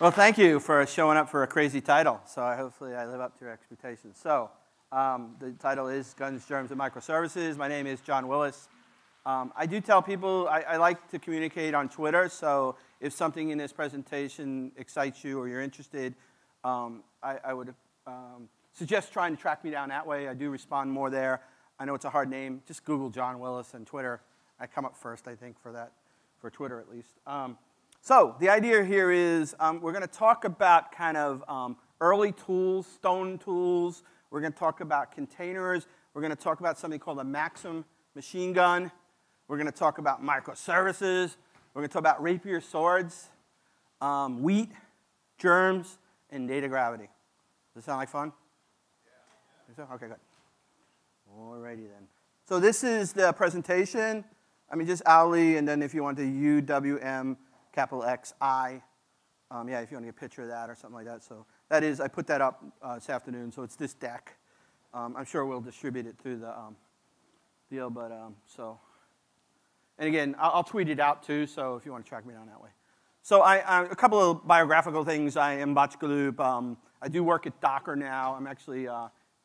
Well, thank you for showing up for a crazy title. So hopefully I live up to your expectations. So the title is Guns, Germs, and Microservices. My name is John Willis. I do tell people I like to communicate on Twitter. So if something in this presentation excites you or you're interested, I would suggest trying to track me down that way. I do respond more there. I know it's a hard name. Just Google John Willis and Twitter. I come up first, I think, for that, for Twitter at least. So the idea here is we're going to talk about kind of early tools, stone tools. We're going to talk about containers. We're going to talk about something called a Maxim machine gun. We're going to talk about microservices. We're going to talk about rapier swords, wheat, germs, and data gravity. Does that sound like fun? Yeah. Think so? Okay, good. Alrighty then. So this is the presentation. I mean, just Ali, and then if you want to UWM XI. Yeah, if you want to get a picture of that or something like that. So that is, I put that up this afternoon, so it's this deck. I'm sure we'll distribute it through the deal, but so. And again, I'll tweet it out too, so if you want to track me down that way. So a couple of biographical things. I am Bachgaloop. I do work at Docker now. I'm actually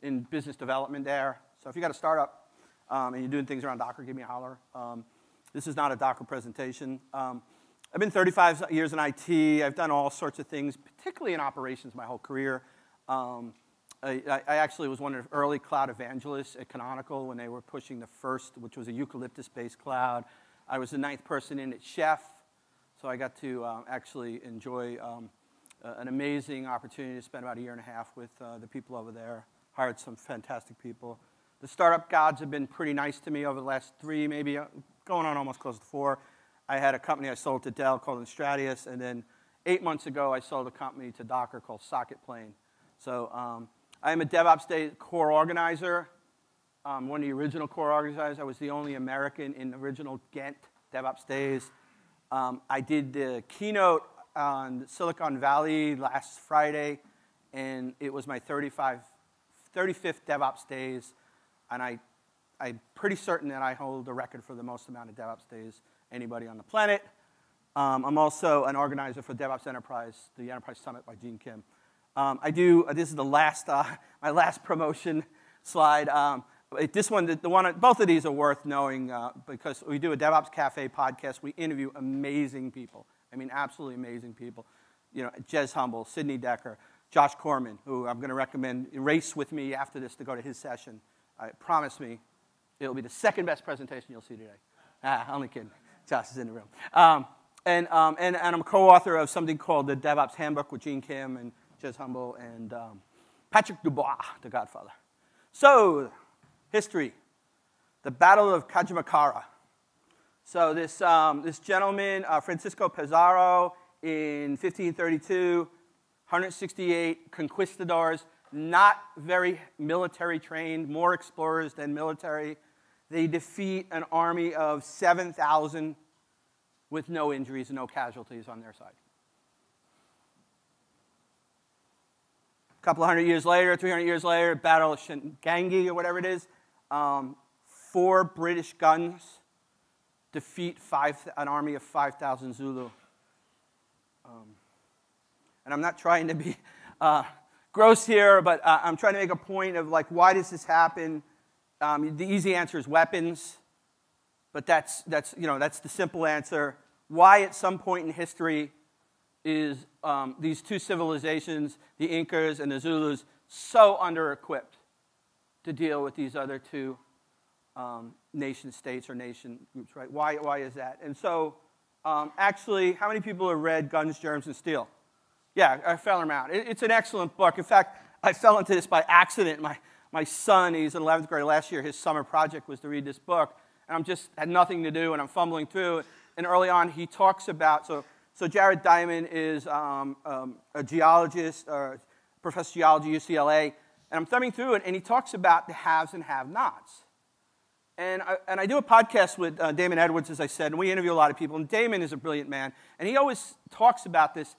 in business development there. So if you got a startup and you're doing things around Docker, give me a holler. This is not a Docker presentation. I've been 35 years in IT. I've done all sorts of things, particularly in operations my whole career. I actually was one of the early cloud evangelists at Canonical when they were pushing the first, which was a eucalyptus-based cloud. I was the 9th person in at Chef, so I got to actually enjoy an amazing opportunity to spend about a year and a half with the people over there. Hired some fantastic people. The startup gods have been pretty nice to me over the last three, maybe going on almost close to 4. I had a company I sold to Dell called Instratius, and then 8 months ago I sold a company to Docker called Socketplane. So I am a DevOps Days core organizer, one of the original core organizers. I was the only American in the original Ghent DevOps Days. I did the keynote on Silicon Valley last Friday, and it was my 35th DevOps Days, and I'm pretty certain that I hold the record for the most amount of DevOps Days anybody on the planet. I'm also an organizer for DevOps Enterprise, the Enterprise Summit by Gene Kim. This is the last, my last promotion slide. This one, both of these are worth knowing because we do a DevOps Cafe podcast. We interview amazing people. I mean, absolutely amazing people. You know, Jez Humble, Sidney Decker, Josh Corman, who I'm going to recommend race with me after this to go to his session. Promise me, it'll be the second best presentation you'll see today. Ah, only kidding. Josh is in the room. And I'm a co-author of something called the DevOps Handbook with Gene Kim and Jez Humble and Patrick Dubois, the Godfather. So, history. The Battle of Kajimakara. So this, this gentleman, Francisco Pizarro, in 1532, 168 conquistadors, not very military trained, more explorers than military. They defeat an army of 7,000 with no injuries, no casualties on their side. A couple hundred years later, 300 years later, Battle of Shangangi or whatever it is, 4 British guns defeat an army of 5,000 Zulu. And I'm not trying to be gross here, but I'm trying to make a point of like, why does this happen? The easy answer is weapons, but that's the simple answer. Why at some point in history is these two civilizations, the Incas and the Zulus, so under-equipped to deal with these other two nation states or nation groups, right? Why is that? And so, actually, how many people have read Guns, Germs, and Steel? Yeah, I fell around. It's an excellent book. In fact, I fell into this by accident. My son, he's in 11th grade last year, his summer project was to read this book, and I'm just had nothing to do, and I'm fumbling through. And early on, he talks about, so Jared Diamond is a geologist, or professor of geology at UCLA, and I'm thumbing through it, and he talks about the haves and have-nots. And I do a podcast with Damon Edwards, as I said, and we interview a lot of people, and Damon is a brilliant man, and he always talks about this,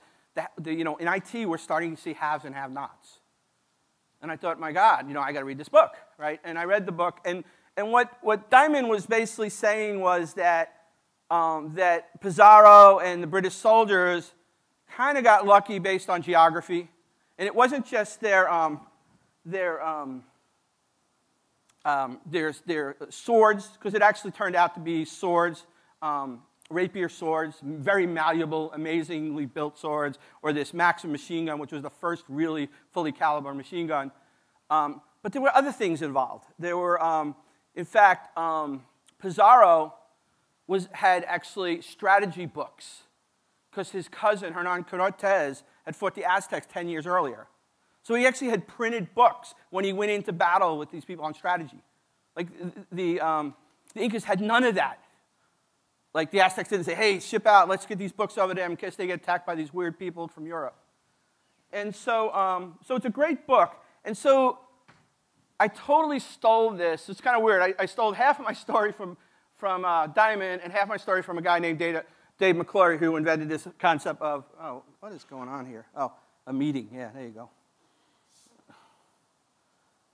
you know, in IT, we're starting to see haves and have-nots. And I thought, my God, you know, I got to read this book, right? And I read the book, and what Diamond was basically saying was that Pizarro and the British soldiers kind of got lucky based on geography. And it wasn't just their swords, because it actually turned out to be swords, rapier swords, very malleable, amazingly built swords, or this Maxim machine gun, which was the first really fully caliber machine gun. But there were other things involved. There were, in fact, Pizarro had actually strategy books, because his cousin, Hernan Cortes, had fought the Aztecs 10 years earlier. So he actually had printed books when he went into battle with these people on strategy. Like, the Incas had none of that. Like, the Aztecs didn't say, hey, ship out, let's get these books over there in case they get attacked by these weird people from Europe. And so, so it's a great book. And so I totally stole this. It's kind of weird. I stole half of my story from Diamond and half my story from a guy named Dave McCrory, who invented this concept of, oh, what is going on here? Oh, a meeting. Yeah, there you go.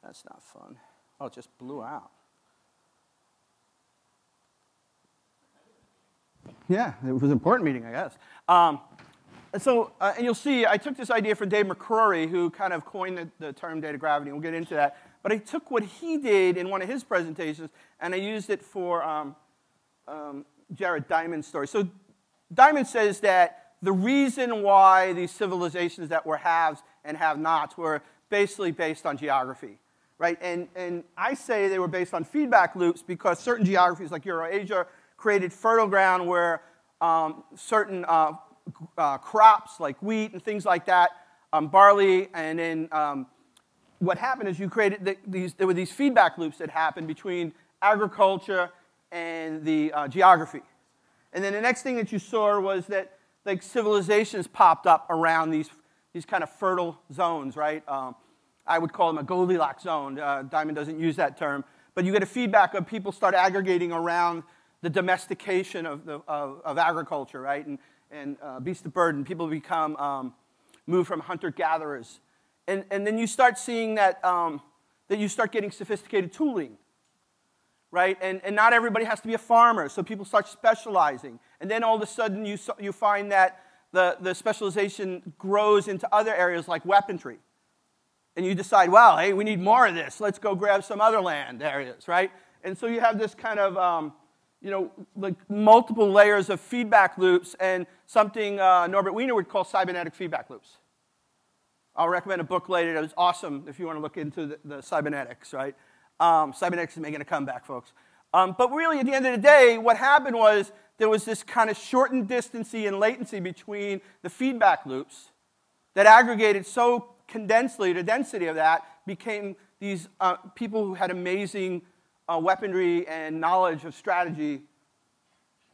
That's not fun. Oh, it just blew out. Yeah, it was an important meeting, I guess. And you'll see, I took this idea from Dave McCrory, who kind of coined the term data gravity, and we'll get into that. But I took what he did in one of his presentations, and I used it for Jared Diamond's story. So Diamond says that the reason why these civilizations that were haves and have-nots were basically based on geography. Right? And I say they were based on feedback loops because certain geographies, like Eurasia, created fertile ground where certain crops, like wheat and things like that, barley, and then what happened is you created there were these feedback loops that happened between agriculture and the geography. And then the next thing that you saw was that, like, civilizations popped up around these kind of fertile zones, right? I would call them a Goldilocks zone. Diamond doesn't use that term. But you get a feedback of people start aggregating around the domestication of agriculture, right? And beasts of burden. People become, move from hunter-gatherers. And then you start seeing that, that you start getting sophisticated tooling, right? And not everybody has to be a farmer, so people start specializing. And then all of a sudden you find that the specialization grows into other areas like weaponry. And you decide, wow, hey, we need more of this. Let's go grab some other land areas, right? And so you have this kind of, you know, like multiple layers of feedback loops and something Norbert Wiener would call cybernetic feedback loops. I'll recommend a book later that was awesome if you want to look into the cybernetics, right? Cybernetics is making a comeback, folks. But really, at the end of the day, what happened was there was this kind of shortened distancy and latency between the feedback loops that aggregated so condensedly, the density of that became these people who had amazing weaponry and knowledge of strategy.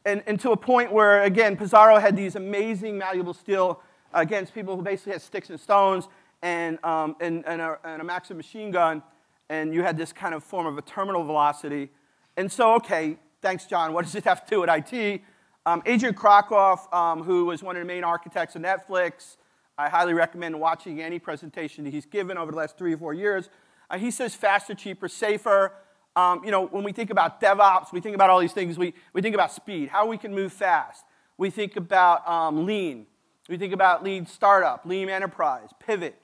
And to a point where, again, Pizarro had these amazing malleable steel against people who basically had sticks and stones and a Maxim machine gun, and you had this kind of form of a terminal velocity. And so, okay, thanks, John. What does it have to do with IT? Adrian Cockcroft, who was one of the main architects of Netflix, I highly recommend watching any presentation that he's given over the last 3 or 4 years. He says faster, cheaper, safer. You know, when we think about DevOps, we think about all these things. We think about speed, how we can move fast. We think about lean. We think about lean startup, lean enterprise, pivot,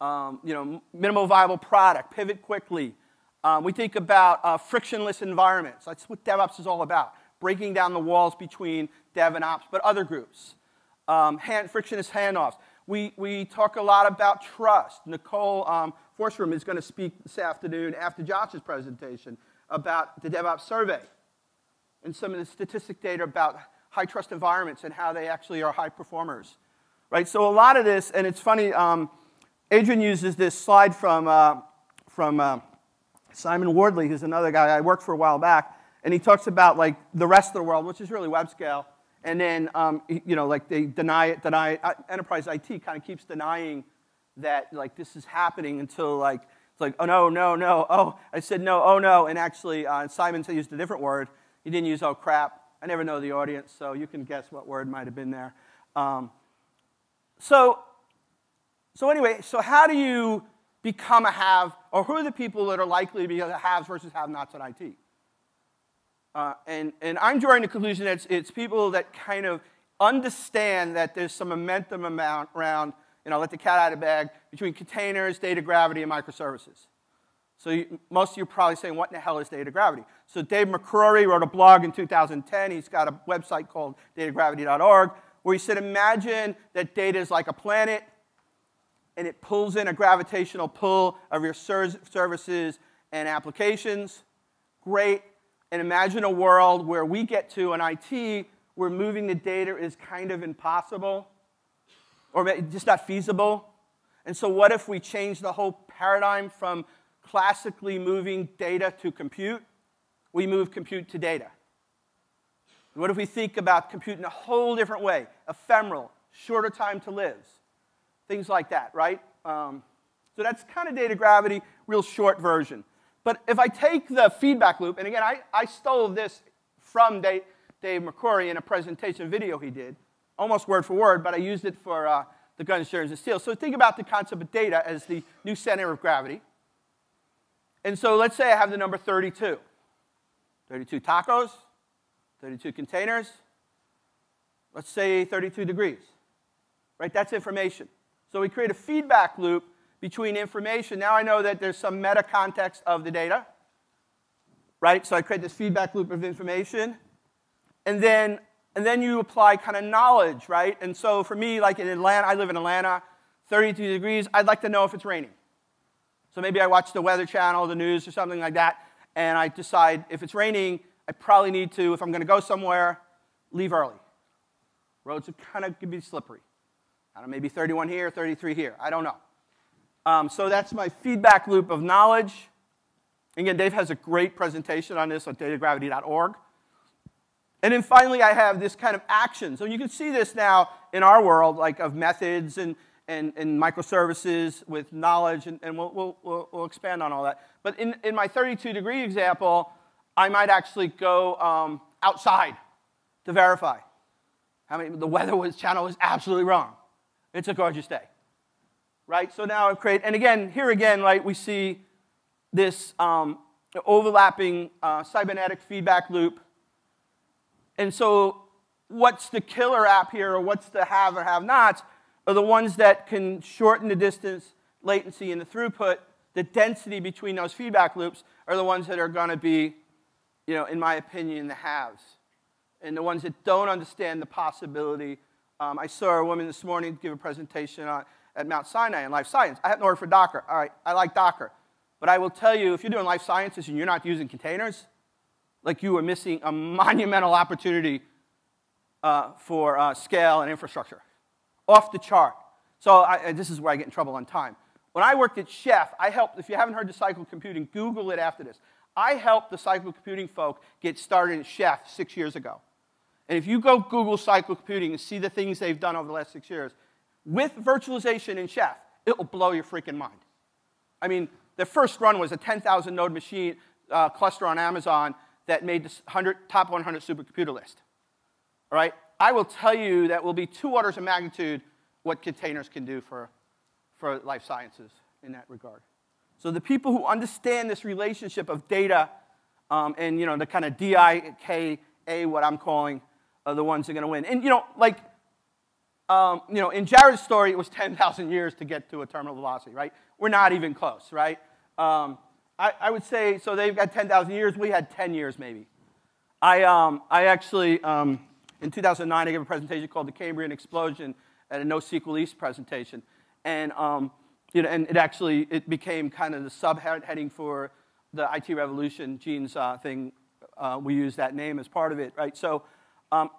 you know, minimal viable product, pivot quickly. We think about frictionless environments. That's what DevOps is all about, breaking down the walls between dev and ops, but other groups. Frictionless handoffs. We talk a lot about trust. Nicole Forsrum is going to speak this afternoon after Josh's presentation about the DevOps survey and some of the statistic data about high trust environments and how they actually are high performers, right? So a lot of this, and it's funny, Adrian uses this slide from Simon Wardley, who's another guy I worked for a while back, and he talks about, like, the rest of the world, which is really web scale. And then, you know, like, they deny it. Enterprise IT kind of keeps denying that, like, this is happening until, like, it's like, oh, no, no, no, oh, I said no, oh, no. And actually, Simon used a different word. He didn't use, oh, crap. I never know the audience, so you can guess what word might have been there. So anyway, so how do you become a have, or who are the people that are likely to be the haves versus have-nots in IT? And I'm drawing the conclusion that it's people that kind of understand that there's some momentum around, you know, let the cat out of the bag, between containers, data gravity, and microservices. So most of you are probably saying, what in the hell is data gravity? So Dave McCrory wrote a blog in 2010. He's got a website called datagravity.org, where he said, imagine that data is like a planet, and it pulls in a gravitational pull of your services and applications. Great. And imagine a world where we get to an IT where moving the data is kind of impossible or just not feasible. And so what if we change the whole paradigm from classically moving data to compute? We move compute to data. What if we think about compute in a whole different way? Ephemeral, shorter time to live, things like that, right? So that's kind of data gravity, real short version. But if I take the feedback loop, and again, I stole this from Dave McCrory in a presentation video he did, almost word for word, but I used it for the Guns, Germs, and Steel. So think about the concept of data as the new center of gravity. And so let's say I have the number 32. 32 tacos, 32 containers, let's say 32 degrees. Right? That's information. So we create a feedback loop between information. Now I know that there's some meta context of the data, right? So I create this feedback loop of information. And then you apply kind of knowledge, right? And so for me, like in Atlanta, I live in Atlanta, 32 degrees, I'd like to know if it's raining. So maybe I watch the Weather Channel, the news, or something like that, and I decide if it's raining, I probably need to, if I'm going to go somewhere, leave early. Roads are kind of going to be slippery. I don't know, maybe 31 here, 33 here. I don't know. So that's my feedback loop of knowledge. Again, Dave has a great presentation on this on datagravity.org. And then finally, I have this kind of action. So you can see this now in our world, like of methods and microservices with knowledge, and we'll expand on all that. But in my 32-degree example, I might actually go outside to verify. I mean, the weather channel was absolutely wrong. It's a gorgeous day. Right, so now I've created, and again, here again, right, we see this overlapping cybernetic feedback loop. And so what's the killer app here, or what's the have or have nots, are the ones that can shorten the distance, latency, and the throughput. The density between those feedback loops are the ones that are going to be, you know, in my opinion, the haves. And the ones that don't understand the possibility. I saw a woman this morning give a presentation on at Mount Sinai in life science. I have an order for Docker. All right, I like Docker. But I will tell you, if you're doing life sciences and you're not using containers, like, you are missing a monumental opportunity for scale and infrastructure. Off the chart. So this is where I get in trouble on time. When I worked at Chef, I helped, if you haven't heard of Cycle Computing, Google it after this. I helped the Cycle Computing folk get started in Chef 6 years ago. And if you go Google Cycle Computing and see the things they've done over the last 6 years, with virtualization in Chef, it will blow your freaking mind. I mean, their first run was a 10,000 node machine cluster on Amazon that made the top 100 supercomputer list. All right? I will tell you that will be 2 orders of magnitude what containers can do for life sciences in that regard. So the people who understand this relationship of data and, you know, the kind of D-I-K-A, what I'm calling, are the ones that are going to win. And, you know, like, you know, in Jared's story, it was 10,000 years to get to a terminal velocity, right? We're not even close, right? I would say, so they've got 10,000 years. We had 10 years, maybe. I actually, in 2009, I gave a presentation called The Cambrian Explosion at a NoSQL East presentation. And, you know, and it became kind of the subheading for the IT revolution, Gene's thing. We use that name as part of it, right? So,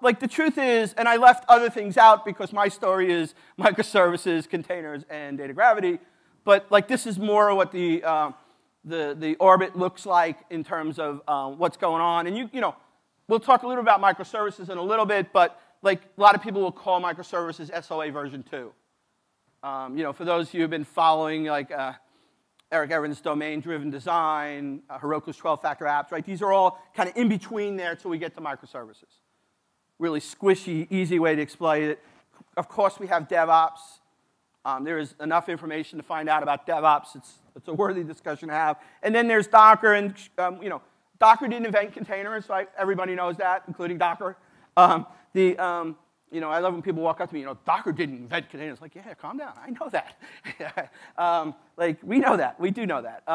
like, the truth is, and I left other things out because my story is microservices, containers, and data gravity. But like, this is more what the orbit looks like in terms of what's going on. And you know, we'll talk a little about microservices in a little bit. But like, a lot of people will call microservices SOA version 2. You know, for those of you who've been following like Eric Evans' domain-driven design, Heroku's 12-factor apps, right? These are all kind of in between there until we get to microservices. Really squishy, easy way to explain it. Of course, we have DevOps. There is enough information to find out about DevOps. It's a worthy discussion to have. And then there's Docker, and you know, Docker didn't invent containers, right? Everybody knows that, including Docker. You know, I love when people walk up to me, you know, Docker didn't invent containers. Like, yeah, calm down. I know that. Like, we know that. We do know that.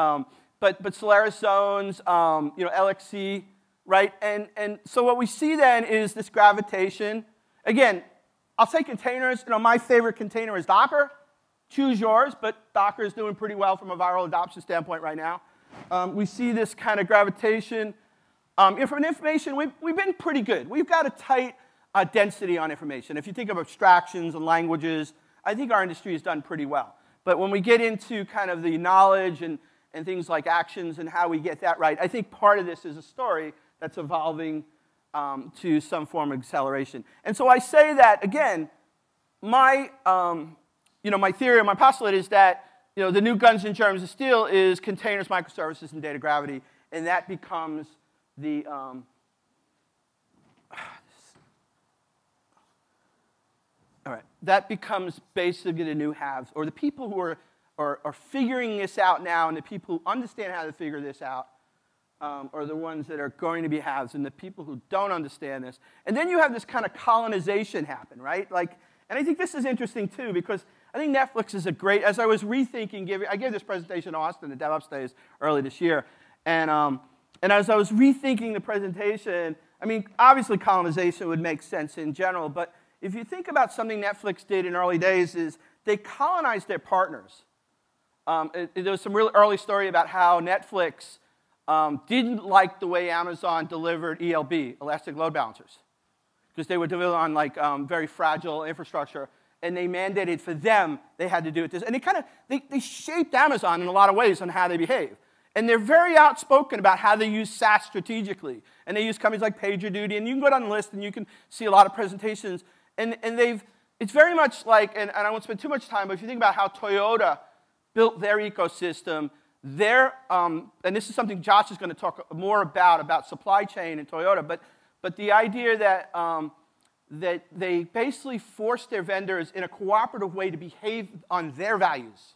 But Solaris zones, you know, LXC, right? And so what we see then is this gravitation. Again, I'll say containers. You know, my favorite container is Docker. Choose yours, but Docker is doing pretty well from a viral adoption standpoint right now. We see this kind of gravitation. From information, we've been pretty good. We've got a tight density on information. If you think of abstractions and languages, I think our industry has done pretty well. But when we get into kind of the knowledge and things like actions and how we get that right, I think part of this is a story that's evolving to some form of acceleration. And so I say that, again, my, you know, my theory or my postulate is that, you know, the new Guns and Germs and Steel is containers, microservices, and data gravity, and that becomes the all right, that becomes basically the new haves, or the people who are figuring this out now, and the people who understand how to figure this out are the ones that are going to be haves, and the people who don't understand this. And then you have this kind of colonization happen, right? Like, and I think this is interesting too, because I think Netflix is a great, as I was rethinking, I gave this presentation to Austin at DevOps Days early this year, and as I was rethinking the presentation, I mean, obviously colonization would make sense in general, but if you think about something Netflix did in early days is they colonized their partners. There was some real early story about how Netflix didn't like the way Amazon delivered ELB, elastic load balancers, because they were delivering on like very fragile infrastructure. And they mandated for them, they had to do it this. And they shaped Amazon in a lot of ways on how they behave. And they're very outspoken about how they use SaaS strategically. And they use companies like PagerDuty. And you can go down the list and you can see a lot of presentations. And it's very much like, and I won't spend too much time, but if you think about how Toyota built their ecosystem, their, and this is something Josh is going to talk more about supply chain and Toyota, but the idea that that they basically forced their vendors in a cooperative way to behave on their values.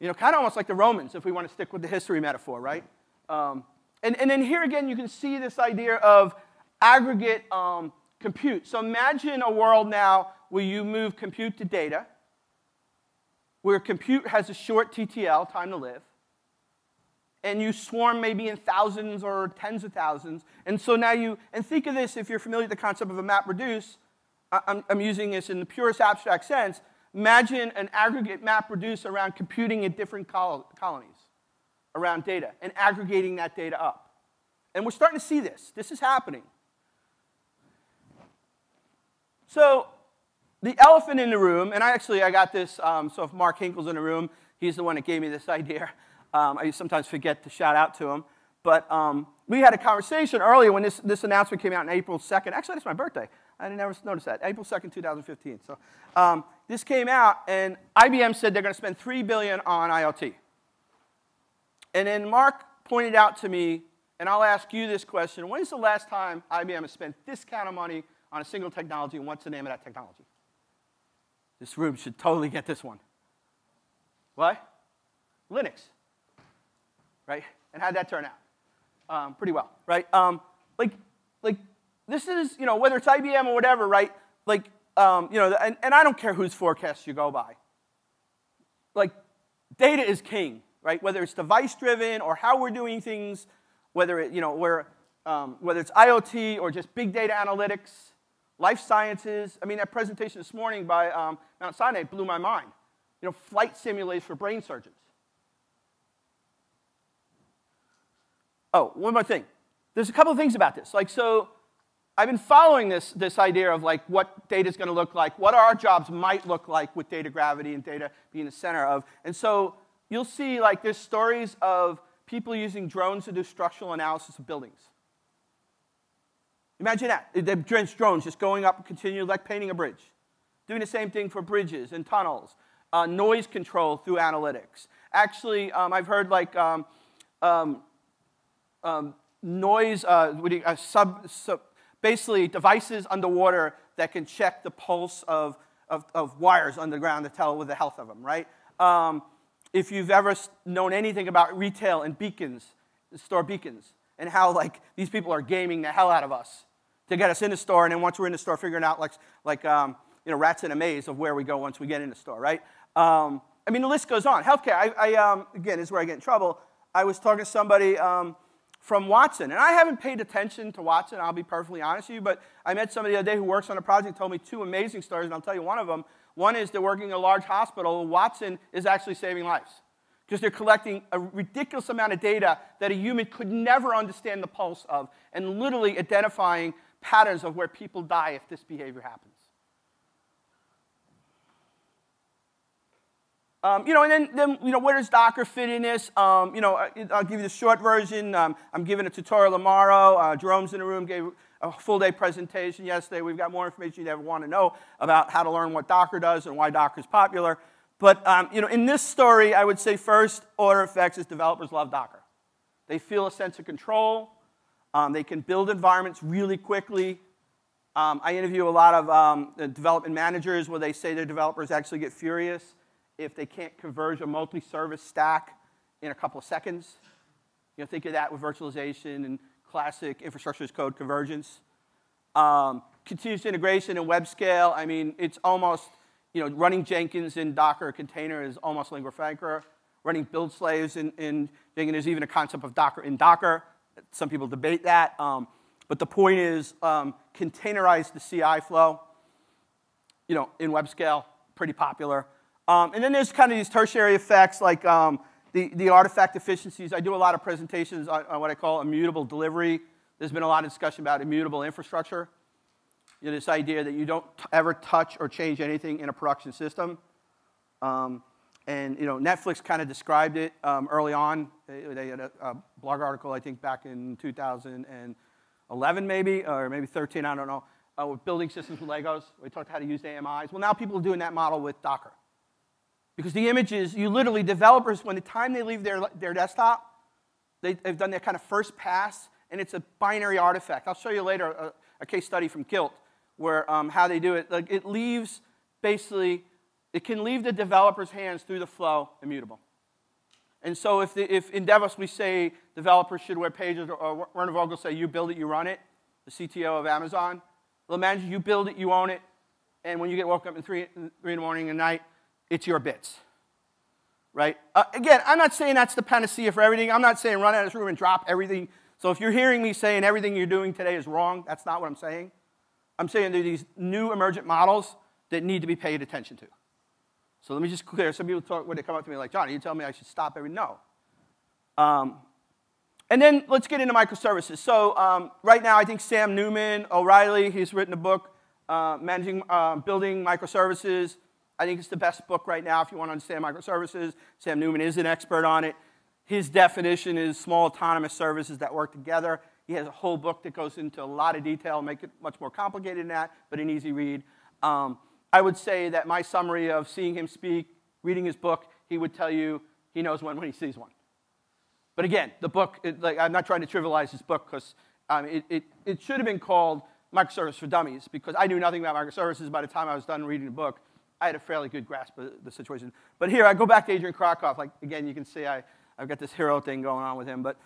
You know, kind of almost like the Romans, if we want to stick with the history metaphor, right? And then here again, you can see this idea of aggregate compute. So imagine a world now where you move compute to data, where compute has a short TTL, time to live, and you swarm maybe in thousands or tens of thousands. And so now you, and think of this if you're familiar with the concept of a MapReduce, I'm using this in the purest abstract sense. Imagine an aggregate MapReduce around computing in different colonies, around data, and aggregating that data up. And we're starting to see this. This is happening. So the elephant in the room, and I got this, so if Mark Hinkle's in the room, he's the one that gave me this idea. I sometimes forget to shout out to him. But we had a conversation earlier when this announcement came out on April 2nd. Actually, that's my birthday. I never noticed that. April 2nd, 2015. So this came out, and IBM said they're going to spend $3 billion on IoT. And then Mark pointed out to me, and I'll ask you this question. When is the last time IBM has spent this kind of money on a single technology, and what's the name of that technology? This room should totally get this one. What? Linux. Right? And how'd that turn out? Pretty well, right? Like this is, you know, whether it's IBM or whatever, right? Like, you know, and I don't care whose forecast you go by. Like, data is king, right? Whether it's device-driven or how we're doing things, whether it, you know, whether it's IoT or just big data analytics, life sciences. I mean, that presentation this morning by Mount Sinai blew my mind. You know, flight simulators for brain surgeons. Oh, one more thing. There's a couple of things about this. Like, so I've been following this idea of like what data is going to look like, what our jobs might look like with data gravity and data being the center of. And so you'll see like there's stories of people using drones to do structural analysis of buildings. Imagine that. They're drones just going up and continuing like painting a bridge. Doing the same thing for bridges and tunnels. Noise control through analytics. Actually, I've heard like noise, basically devices underwater that can check the pulse of wires underground to tell with the health of them, right? If you've ever known anything about retail and beacons, store beacons, and how like these people are gaming the hell out of us to get us into store, and then once we're in the store, figuring out like rats in a maze of where we go once we get into store, right? I mean, the list goes on. Healthcare, again, is where I get in trouble. I was talking to somebody from Watson, and I haven't paid attention to Watson, I'll be perfectly honest with you, but I met somebody the other day who works on a project, told me two amazing stories, and I'll tell you one of them. One is they're working in a large hospital. Watson is actually saving lives because they're collecting a ridiculous amount of data that a human could never understand the pulse of, and literally identifying patterns of where people die if this behavior happens. And then where does Docker fit in this? I'll give you the short version. I'm giving a tutorial tomorrow. Jerome's in the room, gave a full-day presentation yesterday. We've got more information you'd ever want to know about how to learn what Docker does and why Docker's popular. But in this story, I would say first order effects is developers love Docker. They feel a sense of control. They can build environments really quickly. I interview a lot of the development managers where they say their developers actually get furious if they can't converge a multi-service stack in a couple of seconds. You know, think of that with virtualization and classic infrastructure as code convergence. Continuous integration and web scale, I mean, it's almost, running Jenkins in Docker container is almost lingua franca. Running build slaves in Jenkins, there's even a concept of Docker in Docker. Some people debate that. But the point is, containerize the CI flow, in web scale, pretty popular. And then there's kind of these tertiary effects like the artifact efficiencies. I do a lot of presentations on what I call immutable delivery. There's been a lot of discussion about immutable infrastructure. This idea that you don't ever touch or change anything in a production system. And Netflix kind of described it early on. They had a blog article, I think, back in 2011 maybe, or maybe 13, I don't know, with building systems with Legos. We talked how to use AMIs. Well, now people are doing that model with Docker. Because the images, you literally, developers, when the time they leave their desktop, they've done their kind of first pass, and it's a binary artifact. I'll show you later a case study from GILT where how they do it. Like it leaves, basically, it can leave the developer's hands through the flow immutable. And so if in DevOps we say developers should wear pages, or Werner Vogel say you build it, you run it, the CTO of Amazon, well, imagine you build it, you own it, and when you get woken up at 3 in the morning and night, it's your bits, right? Again, I'm not saying that's the panacea for everything. I'm not saying run out of this room and drop everything. So if you're hearing me saying everything you're doing today is wrong, that's not what I'm saying. I'm saying there are these new emergent models that need to be paid attention to. So let me just clear. Some people talk when they come up to me like, John, are you telling me I should stop everything? No. And then let's get into microservices. So right now, I think Sam Newman, O'Reilly, he's written a book, Managing Building Microservices. I think it's the best book right now if you want to understand microservices. Sam Newman is an expert on it. His definition is small autonomous services that work together. He has a whole book that goes into a lot of detail, make it much more complicated than that, but an easy read. I would say that my summary of seeing him speak, reading his book, he would tell you he knows one when he sees one. But again, the book, I'm not trying to trivialize this book because it should have been called Microservices for Dummies because I knew nothing about microservices by the time I was done reading the book. I had a fairly good grasp of the situation. But here, I go back to Adrian Cockcroft. Like, again, you can see I've got this hero thing going on with him. But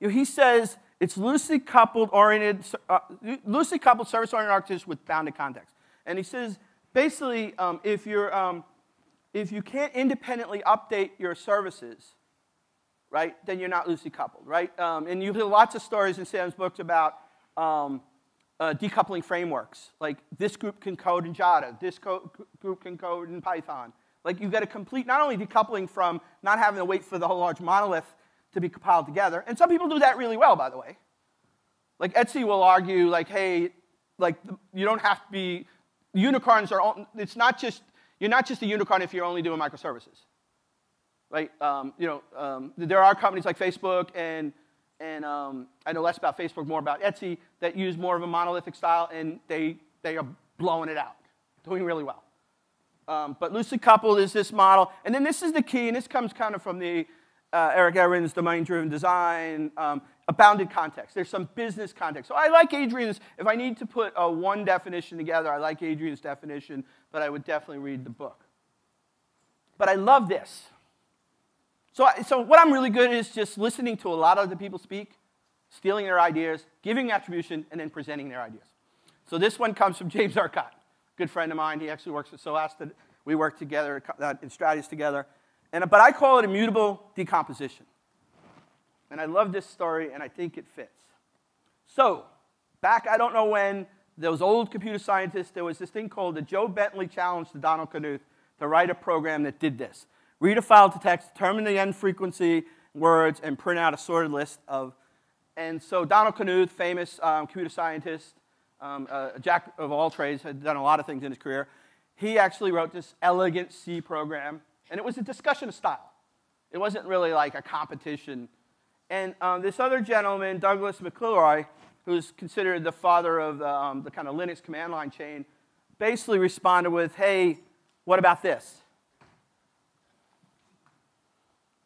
he says it's loosely coupled service-oriented architecture with bounded context. And he says, basically, if you can't independently update your services, right, then you're not loosely coupled, right? And you hear lots of stories in Sam's books about decoupling frameworks, like this group can code in Java, this group can code in Python. Like you've got a complete, not only decoupling from not having to wait for the whole large monolith to be compiled together, and some people do that really well, by the way. Like Etsy will argue, like, hey, like you don't have to be, unicorns are, it's not just, you're not just a unicorn if you're only doing microservices. Right, there are companies like Facebook and I know less about Facebook, more about Etsy, that use more of a monolithic style, and they are blowing it out, doing really well. But loosely coupled is this model. And then this is the key, and this comes kind of from the Eric Ehren's domain-driven design, a bounded context. There's some business context. So I like Adrian's. If I need to put one definition together, I like Adrian's definition, but I would definitely read the book. But I love this. So what I'm really good at is just listening to a lot of the people speak, stealing their ideas, giving attribution, and then presenting their ideas. So this one comes from James Arcott, good friend of mine. He actually works at SOAS. We work together in Instratius together. But I call it immutable decomposition. And I love this story, and I think it fits. So back, I don't know when, those old computer scientists, there was this thing called the Joe Bentley Challenge to Donald Knuth to write a program that did this. Read a file to text, determine the end frequency, words, and print out a sorted list of. And so Donald Knuth, famous computer scientist, jack of all trades, had done a lot of things in his career. He actually wrote this elegant C program. And it was a discussion of style. It wasn't really like a competition. And this other gentleman, Douglas McClory, who's considered the father of the kind of Linux command line chain, basically responded with, hey, what about this?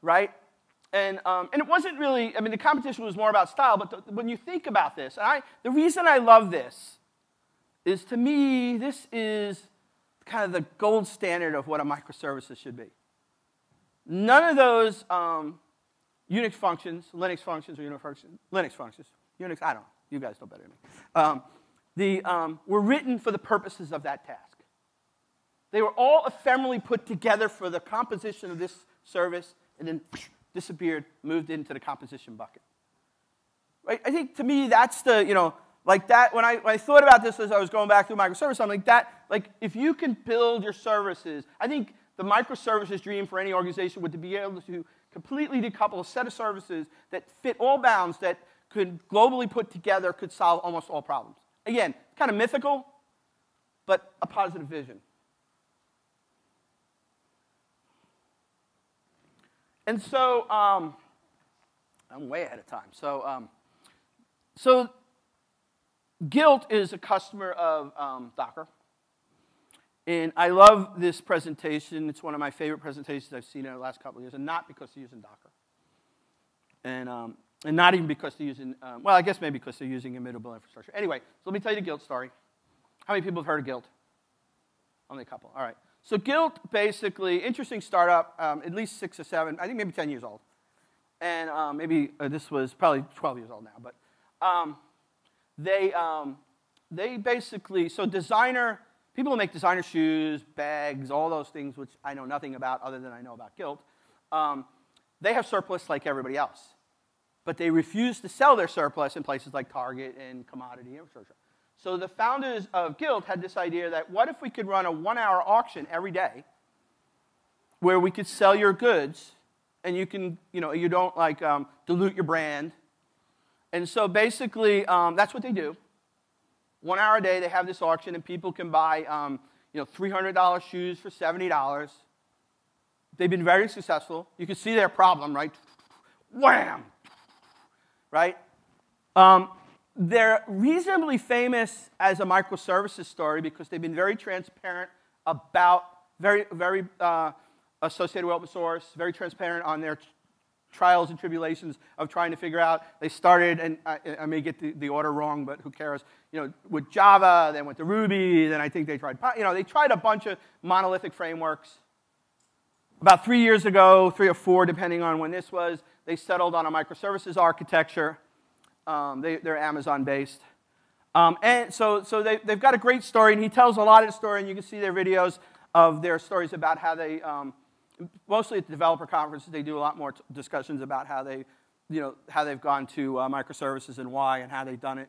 Right? And it wasn't really, I mean, the competition was more about style, but when you think about this, and the reason I love this is, to me, this is kind of the gold standard of what a microservices should be. None of those Unix functions, Linux functions, or Linux functions, Unix, I don't know. You guys know better than me. Were written for the purposes of that task. They were all ephemerally put together for the composition of this service, and then disappeared, moved into the composition bucket. Right? I think, to me, that's the, like that, when I thought about this as I was going back through microservices, I'm like, if you can build your services, I think the microservices dream for any organization would be able to completely decouple a set of services that fit all bounds, that could globally put together, could solve almost all problems. Again, kind of mythical, but a positive vision. And so, I'm way ahead of time. So, so GILT is a customer of Docker. And I love this presentation. It's one of my favorite presentations I've seen in the last couple of years, and not because they're using Docker. And not even because they're using, well, I guess maybe because they're using immutable infrastructure. Anyway, so let me tell you the GILT story. How many people have heard of GILT? Only a couple. All right. So GILT, basically, interesting startup, at least 6 or 7, I think maybe 10 years old. And maybe this was probably 12 years old now. But they basically, so designer, people who make designer shoes, bags, all those things, which I know nothing about other than I know about GILT, they have surplus like everybody else. But they refuse to sell their surplus in places like Target and commodity infrastructure. So the founders of GILT had this idea that what if we could run a 1-hour auction every day where we could sell your goods and you can, you don't like dilute your brand. And so basically, that's what they do. 1 hour a day, they have this auction and people can buy, $300 shoes for $70. They've been very successful. You can see their problem, right? Wham! Right? They're reasonably famous as a microservices story because they've been very transparent about, very associated with open source, very transparent on their trials and tribulations of trying to figure out. They started, and I may get the order wrong, but who cares, with Java, then went to Ruby, then I think they tried, they tried a bunch of monolithic frameworks. About 3 years ago, 3 or 4, depending on when this was, they settled on a microservices architecture. They're Amazon-based. And so they've got a great story, and he tells a lot of the story, and you can see their videos of their stories about how they, mostly at the developer conferences, they do a lot more discussions about how they, how they've gone to microservices and why and how they've done it.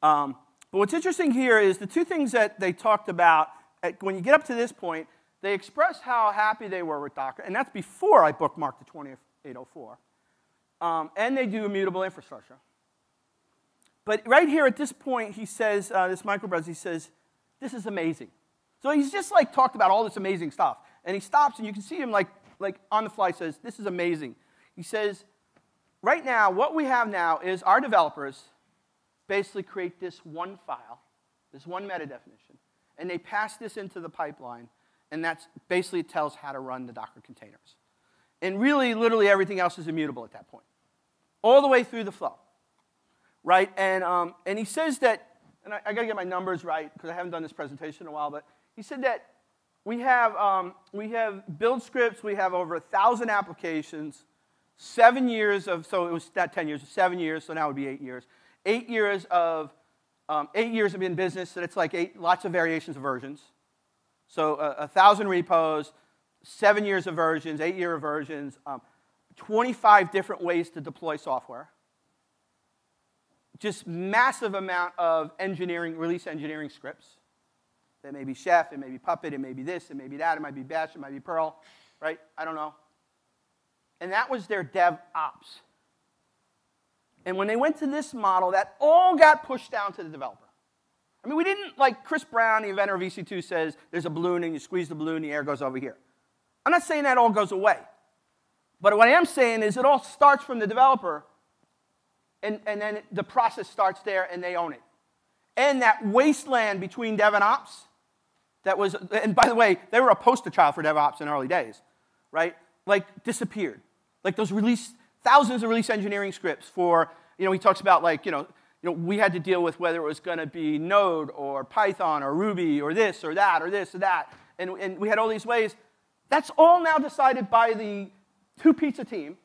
But what's interesting here is the two things that they talked about, when you get up to this point, they expressed how happy they were with Docker, and that's before I bookmarked the 2804. And they do immutable infrastructure. But right here at this point, he says, this microbrowser, he says, this is amazing. So he's just like talked about all this amazing stuff. And he stops, and you can see him like on the fly says, this is amazing. He says, right now, what we have now is our developers basically create this one file, this one meta definition, and they pass this into the pipeline, and that's basically it tells how to run the Docker containers. And really, literally, everything else is immutable at that point, all the way through the flow, right? And he says that, and I got to get my numbers right because I haven't done this presentation in a while, but he said that we have build scripts, we have over 1,000 applications, 7 years of, so it was not 10 years, 7 years, so now it would be 8 years. 8 years of, 8 years of being in business, and it's like lots of variations of versions. So 1,000 repos, 7 years of versions, 8 year of versions, 25 different ways to deploy software. Just massive amount of engineering, release engineering scripts. That may be Chef, it may be Puppet, it may be this, it may be that, it might be Bash, it might be Perl, right? I don't know. And that was their DevOps. And when they went to this model, that all got pushed down to the developer. I mean, we didn't, like Chris Brown, the inventor of EC2, says there's a balloon and you squeeze the balloon, the air goes over here. I'm not saying that all goes away. But what I am saying is it all starts from the developer, and then the process starts there, and they own it. And that wasteland between dev and ops, that was, and by the way, they were a poster child for DevOps in the early days, right? Like, disappeared. Like, those release, thousands of release engineering scripts for, you know, he talks about, like, you know, we had to deal with whether it was going to be Node or Python or Ruby or this or that or this or that. And we had all these ways. That's all now decided by the two-pizza team,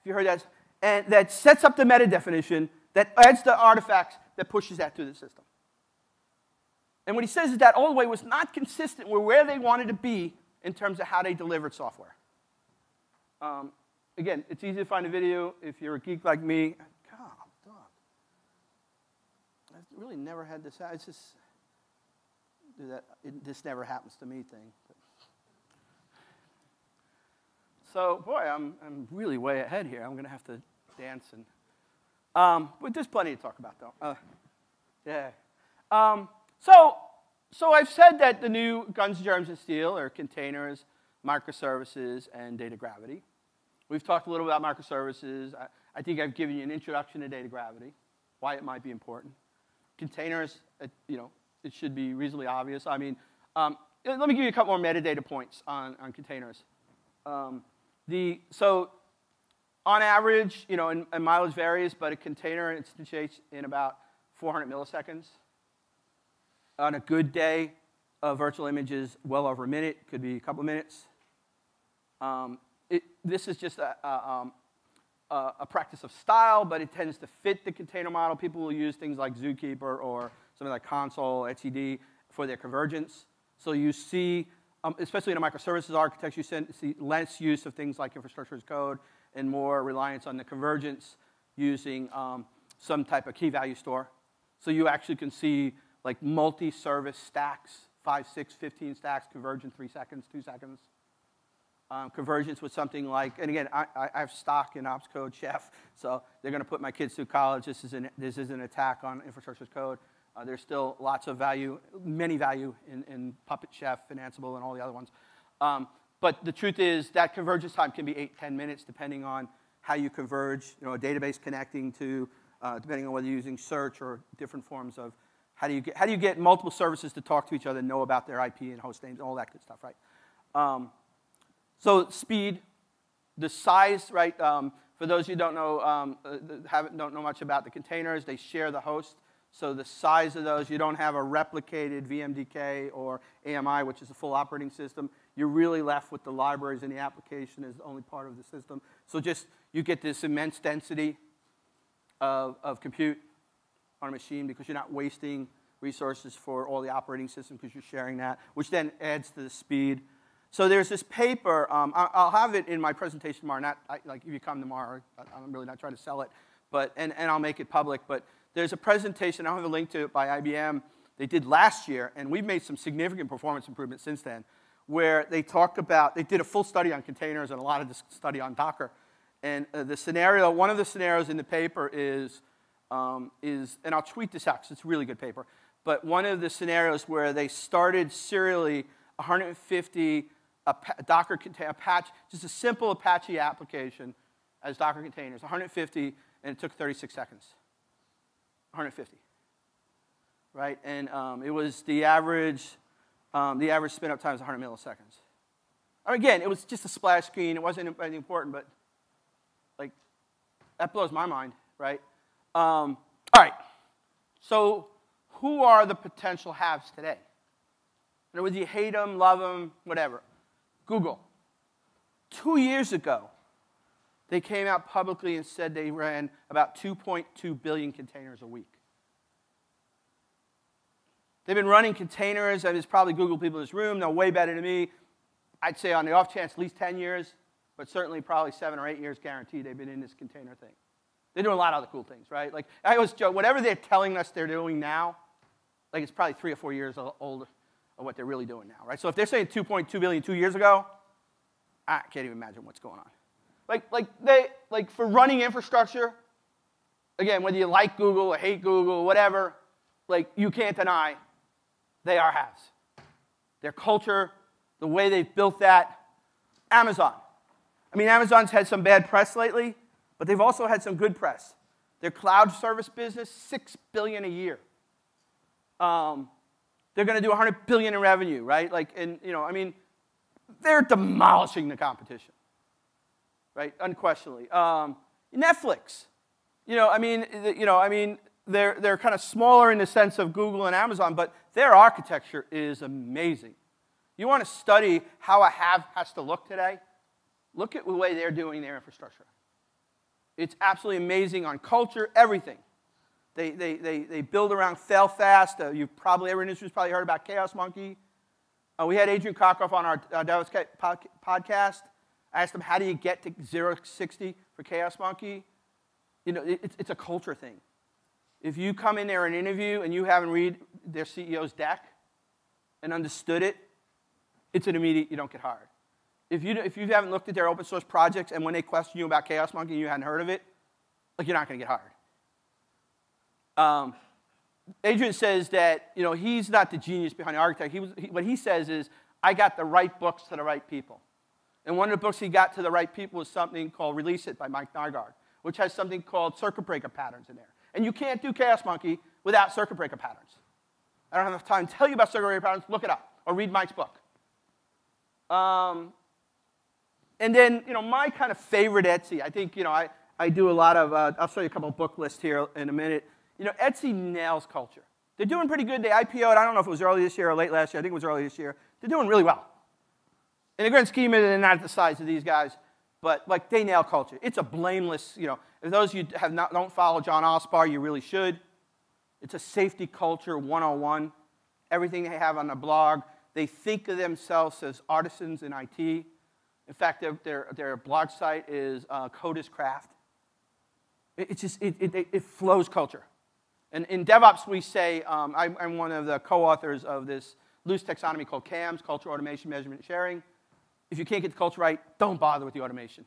if you heard that, and that sets up the meta definition, that adds the artifacts, that pushes that through the system. And what he says is that old way was not consistent with where they wanted to be in terms of how they delivered software. Again, it's easy to find a video if you're a geek like me. God, dog. I've really never had this happen. It's just do that. This never happens to me thing. But. So, boy, I'm really way ahead here. I'm going to have to dance and. But there's plenty to talk about, though. Yeah. So I've said that the new Guns, Germs, and Steel are containers, microservices, and data gravity. We've talked a little about microservices. I think I've given you an introduction to data gravity, why it might be important. Containers, you know, it should be reasonably obvious. I mean, let me give you a couple more metadata points on containers. So on average, you know, and mileage varies, but a container instantiates in about 400 milliseconds. On a good day, a virtual image is well over a minute, could be a couple of minutes. This is just a practice of style, but it tends to fit the container model. People will use things like Zookeeper or something like Console, etcd for their convergence. So you see, especially in a microservices architecture, you see less use of things like infrastructure as code and more reliance on the convergence using some type of key value store. So you actually can see like multi-service stacks, 5, 6, 15 stacks, convergence 3 seconds, 2 seconds. Convergence with something like, and again, I have stock in ops code, Chef, so they're going to put my kids through college. This is an attack on infrastructure as code. There's still lots of value, many value in Puppet, Chef, and Ansible, and all the other ones. But the truth is that convergence time can be 8, 10 minutes, depending on how you converge. You know, a database connecting to, depending on whether you're using search or different forms of how do you get multiple services to talk to each other, and know about their IP and host names, and all that good stuff, right? So speed, the size, right? For those who don't know, don't know much about the containers, they share the host. So the size of those, you don't have a replicated VMDK or AMI, which is a full operating system. You're really left with the libraries, and the application is the only part of the system. So just you get this immense density of compute on a machine because you're not wasting resources for all the operating system because you're sharing that, which then adds to the speed. So there's this paper. I'll have it in my presentation tomorrow. Like if you come tomorrow, I'm really not trying to sell it, but and I'll make it public. But there's a presentation. I'll have a link to it by IBM. They did last year, and we've made some significant performance improvements since then. Where they talk about, they did a full study on containers and a lot of this study on Docker. And the scenario, one of the scenarios in the paper is, and I'll tweet this out because it's a really good paper. But one of the scenarios where they started serially 150. A Docker container, Apache, just a simple Apache application as Docker containers, 150, and it took 36 seconds. 150, right? And it was the average spin up time is 100 milliseconds. Or again, it was just a splash screen. It wasn't anything important, but like that blows my mind, right? All right. So who are the potential haves today? And whether you hate them, love them, whatever. Google, 2 years ago, they came out publicly and said they ran about 2.2 billion containers a week. They've been running containers, and there's probably Google people in this room, they're way better than me. I'd say on the off chance at least 10 years, but certainly probably 7 or 8 years guaranteed they've been in this container thing. They do a lot of other cool things, right? Like, I always joke, whatever they're telling us they're doing now, like it's probably 3 or 4 years old of what they're really doing now, right? So if they're saying 2.2 billion 2 years ago, I can't even imagine what's going on. Like for running infrastructure, again, whether you like Google or hate Google or whatever, like you can't deny they are haves. Their culture, the way they've built that. Amazon. I mean, Amazon's had some bad press lately, but they've also had some good press. Their cloud service business, $6 billion a year. They're going to do $100 billion in revenue, right? Like, and, you know, I mean, they're demolishing the competition, right? Unquestionably. Netflix. You know, I mean, they're kind of smaller in the sense of Google and Amazon, but their architecture is amazing. You want to study how a have has to look today? Look at the way they're doing their infrastructure. It's absolutely amazing on culture, everything. They build around fail fast. Every industry's probably heard about Chaos Monkey. We had Adrian Cockcroft on our DevOps podcast. I asked him, how do you get to 0-60 for Chaos Monkey? You know, it's a culture thing. If you come in there and interview and you haven't read their CEO's deck and understood it, it's an immediate, you don't get hired. If you haven't looked at their open source projects and when they question you about Chaos Monkey and you hadn't heard of it, like you're not going to get hired. Adrian says that, you know, he's not the genius behind the architect. What he says is, I got the right books to the right people. And one of the books he got to the right people was something called Release It by Mike Nygaard, which has something called circuit breaker patterns in there. And you can't do Chaos Monkey without circuit breaker patterns. I don't have enough time to tell you about circuit breaker patterns. Look it up or read Mike's book. And then, you know, my kind of favorite Etsy, I think, you know, I do a lot of, I'll show you a couple of book lists here in a minute. You know, Etsy nails culture. They're doing pretty good. They IPO'd, I don't know if it was early this year or late last year. I think it was early this year. They're doing really well. In the grand scheme, they're not the size of these guys, but, like, they nail culture. It's a blameless, you know, if those of you don't follow John Allspar, you really should. It's a safety culture 101. Everything they have on the blog, they think of themselves as artisans in IT. In fact, their blog site is Code is Craft. It flows culture. And in DevOps, we say, I'm one of the co-authors of this loose taxonomy called CAMS, Culture, Automation, Measurement, and Sharing. If you can't get the culture right, don't bother with the automation.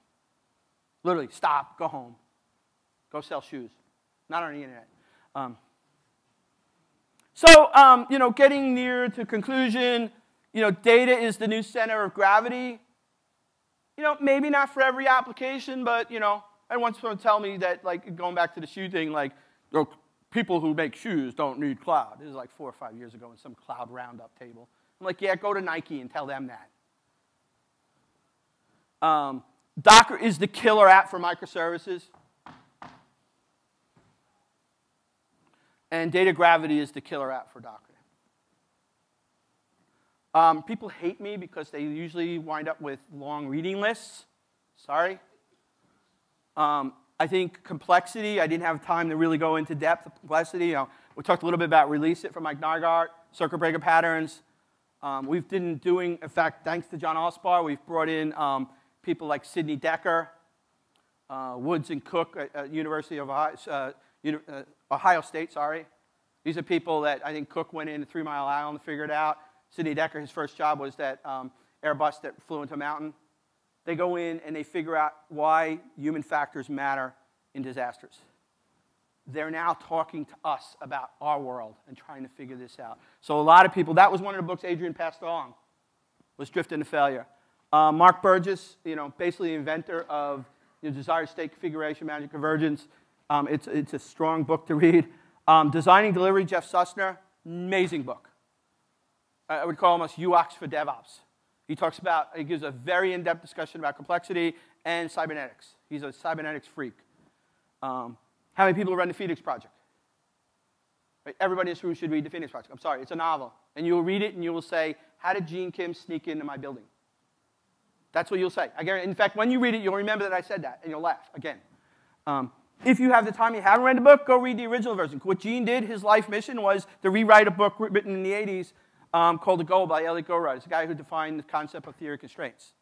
Literally, stop, go home. Go sell shoes. Not on the internet. You know, getting near to conclusion, you know, data is the new center of gravity. You know, maybe not for every application, but, you know, I once someone tell me that, like, going back to the shoe thing, like, you know, people who make shoes don't need cloud. This is like 4 or 5 years ago in some cloud roundup table. I'm like, yeah, go to Nike and tell them that. Docker is the killer app for microservices. And data gravity is the killer app for Docker. People hate me because they usually wind up with long reading lists. Sorry. I think complexity, I didn't have time to really go into depth of complexity. You know, we talked a little bit about Release It from Mike Nygaard, circuit breaker patterns. We've been doing, in fact, thanks to John Allspar, we've brought in people like Sidney Decker, Woods and Cook at University of Ohio, Ohio State, sorry. These are people that I think Cook went into 3 Mile Island and figured out. Sidney Decker, his first job was that Airbus that flew into a mountain. They go in and they figure out why human factors matter in disasters. They're now talking to us about our world and trying to figure this out. So a lot of people, that was one of the books Adrian passed along, was Drift into Failure. Mark Burgess, you know, basically the inventor of Desired State Configuration, Magic Convergence. It's a strong book to read. Designing Delivery, Jeff Sussner, amazing book. I would call him UX for DevOps. He talks about, he gives a very in-depth discussion about complexity and cybernetics. He's a cybernetics freak. How many people run the Phoenix Project? Right? Everybody in this room should read the Phoenix Project. I'm sorry, it's a novel. And you'll read it and you will say, how did Gene Kim sneak into my building? That's what you'll say. In fact, when you read it, you'll remember that I said that, and you'll laugh again. If you have the time, you haven't read the book, go read the original version. What Gene did, his life mission was to rewrite a book written in the 80s called The Goal by Elliot Goodright. It's a guy who defined the concept of theory constraints.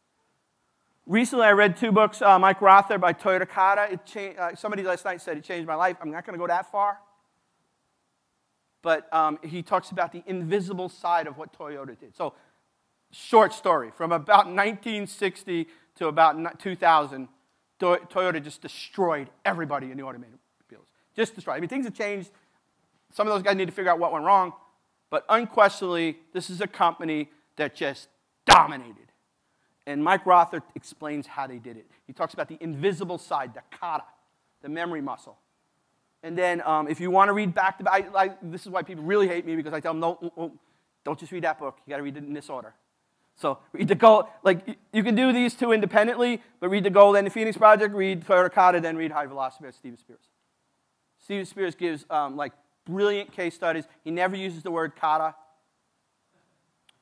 Recently, I read two books, Mike Rother by Toyo Takada. Somebody last night said it changed my life. I'm not going to go that far. But he talks about the invisible side of what Toyota did. So, short story, from about 1960 to about 2000, Toyota just destroyed everybody in the automobiles. Just destroyed. I mean, things have changed. Some of those guys need to figure out what went wrong. But unquestionably, this is a company that just dominated. And Mike Rother explains how they did it. He talks about the invisible side, the kata, the memory muscle. And then if you want to read back to back, this is why people really hate me, because I tell them, no, don't just read that book. You got to read it in this order. So read The Goal. Like, you can do these two independently, but read The Goal, then The Phoenix Project, read Toyo Takada, then read High Velocity by Steven Spears. Steven Spears gives like brilliant case studies. He never uses the word kata,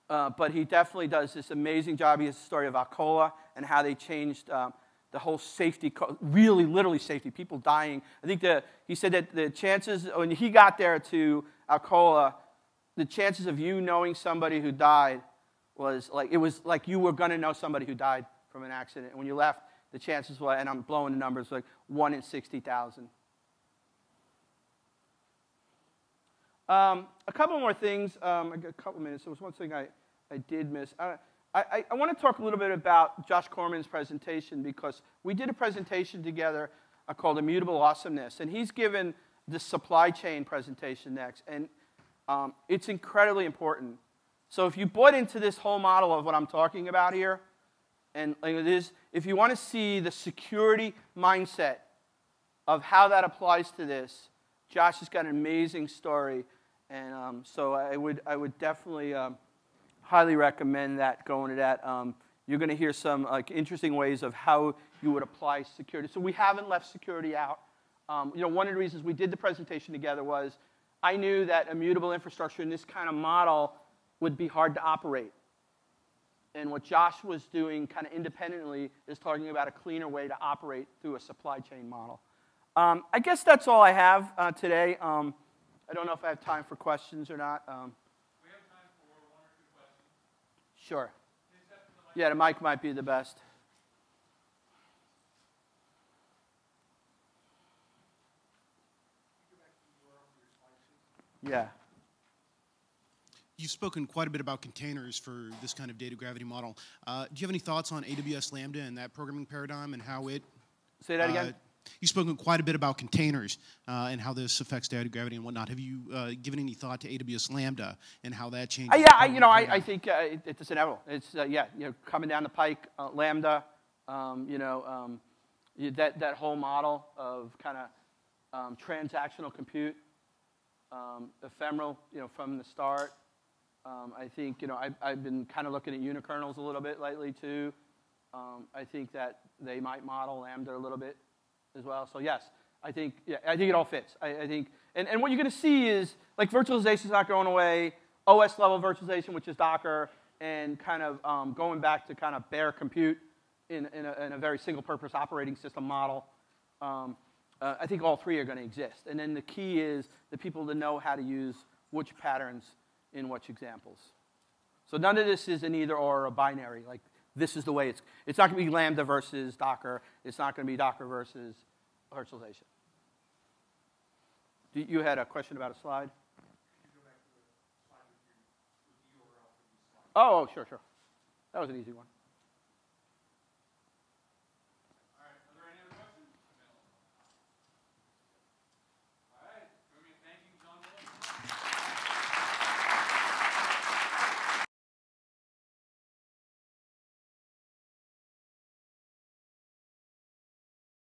but he definitely does this amazing job. He has a story of Alcoa and how they changed the whole safety, really literally safety, people dying. I think he said that the chances, when he got there to Alcoa, the chances of you knowing somebody who died was like, it was like you were going to know somebody who died from an accident. And when you left, the chances were, and I'm blowing the numbers, like 1 in 60,000. A couple more things. I got a couple minutes. There was one thing I did miss. I want to talk a little bit about Josh Corman's presentation, because we did a presentation together called Immutable Awesomeness. And he's given this supply chain presentation next. And it's incredibly important. So if you bought into this whole model of what I'm talking about here, and it is, if you want to see the security mindset of how that applies to this, Josh has got an amazing story. And so I would definitely highly recommend that, going to that. You're going to hear some interesting ways of how you would apply security. So we haven't left security out. One of the reasons we did the presentation together was I knew that immutable infrastructure in this kind of model would be hard to operate. And what Josh was doing kind of independently is talking about a cleaner way to operate through a supply chain model. I guess that's all I have today. I don't know if I have time for questions or not. We have time for one or two questions. Sure. Yeah, the mic might be the best. Yeah. You've spoken quite a bit about containers for this kind of data gravity model. Do you have any thoughts on AWS Lambda and that programming paradigm and how it... Say that again? You've spoken quite a bit about containers and how this affects data gravity and whatnot. Have you given any thought to AWS Lambda and how that changes? Yeah, I think it's inevitable. It's, coming down the pike, Lambda, that whole model of kind of transactional compute, ephemeral, from the start. I think, I've been kind of looking at unikernels a little bit lately, too. I think that they might model Lambda a little bit as well. So, yes, I think it all fits. I think, and what you're going to see is, like, virtualization is not going away. OS-level virtualization, which is Docker, and kind of going back to kind of bare compute in a very single-purpose operating system model. I think all three are going to exist. And then the key is the people to know how to use which patterns in which examples. So none of this is an either or a binary. Like, this is the way it's not going to be Lambda versus Docker. It's not going to be Docker versus virtualization. You had a question about a slide? Oh, sure, sure. That was an easy one.